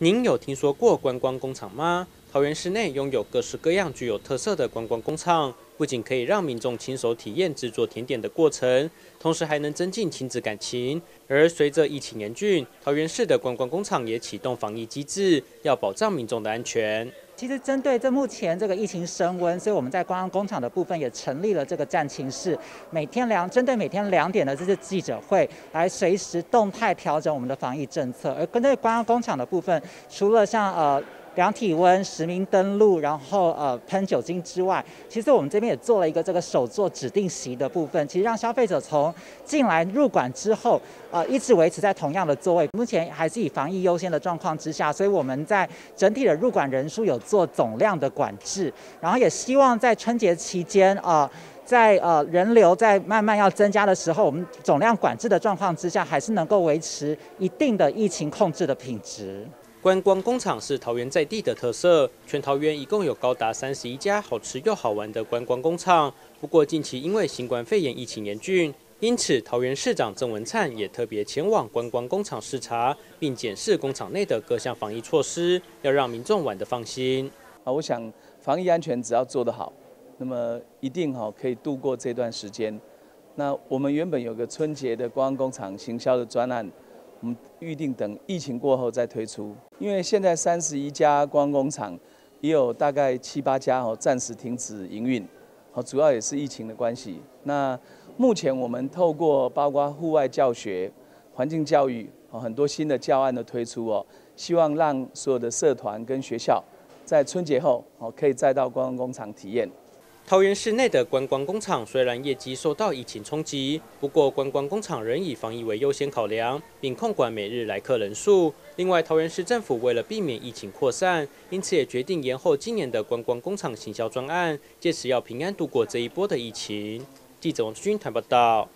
您有听说过观光工厂吗？桃园市内拥有各式各样具有特色的观光工厂，不仅可以让民众亲手体验制作甜点的过程，同时还能增进亲子感情。而随着疫情严峻，桃园市的观光工厂也启动防疫机制，要保障民众的安全。 其实针对目前这个疫情升温，所以我们在观光工厂的部分也成立了这个战情室，针对每天两点的这次记者会，来随时动态调整我们的防疫政策。而针对观光工厂的部分，除了像量体温、实名登录，然后喷酒精之外，其实我们这边也做了一个这个手作指定席的部分，其实让消费者从进来入馆之后，一直维持在同样的座位。目前还是以防疫优先的状况之下，所以我们在整体的入馆人数有做总量的管制，然后也希望在春节期间在人流在慢慢要增加的时候，我们总量管制的状况之下，还是能够维持一定的疫情控制的品质。 观光工厂是桃园在地的特色，全桃园一共有高达31家好吃又好玩的观光工厂。不过近期因为新冠肺炎疫情严峻，因此桃园市长郑文灿也特别前往观光工厂视察，并检视工厂内的各项防疫措施，要让民众玩得放心。我想防疫安全只要做得好，那么一定可以度过这段时间。那我们原本有个春节的观光工厂行销的专案。 我们预定等疫情过后再推出，因为现在31家观光工厂，也有大概7、8家暂时停止营运，主要也是疫情的关系。那目前我们透过包括户外教学、环境教育，很多新的教案的推出希望让所有的社团跟学校在春节后可以再到观光工厂体验。 桃园市内的观光工厂虽然业绩受到疫情冲击，不过观光工厂仍以防疫为优先考量，并控管每日来客人数。另外，桃园市政府为了避免疫情扩散，因此也决定延后今年的观光工厂行销专案，届时要平安度过这一波的疫情。记者王志军台报道。